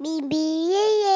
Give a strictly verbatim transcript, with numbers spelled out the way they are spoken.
Beanbean.